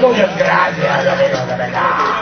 Muchas gracias, amigo de verdad.